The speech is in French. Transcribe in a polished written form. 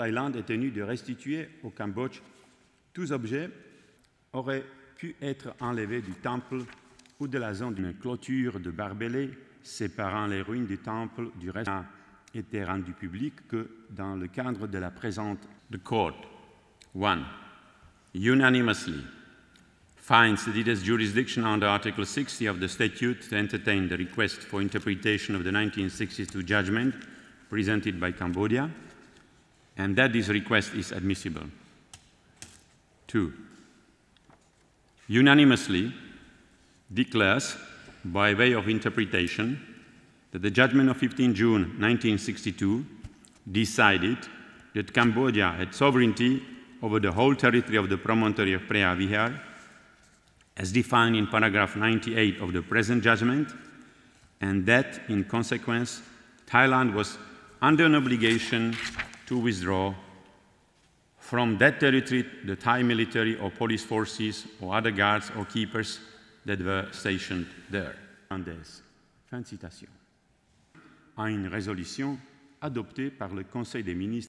Thaïlande est tenue de restituer au Cambodge tous objets auraient pu être enlevés du temple ou de la zone d'une clôture de barbelés séparant les ruines du temple du reste n'a été rendu public que dans le cadre de la présente. The Court, 1. Unanimously finds that it has jurisdiction under Article 60 of the Statute to entertain the request for interpretation of the 1962 judgment presented by Cambodia, and that this request is admissible. 2. Unanimously declares, by way of interpretation, that the judgment of 15 June 1962 decided that Cambodia had sovereignty over the whole territory of the promontory of Preah Vihear, as defined in paragraph 98 of the present judgment, and that, in consequence, Thailand was under an obligation to withdraw from that territory the Thai military or police forces or other guards or keepers that were stationed there. Fin de citation. À une résolution adoptée par le Conseil des ministres.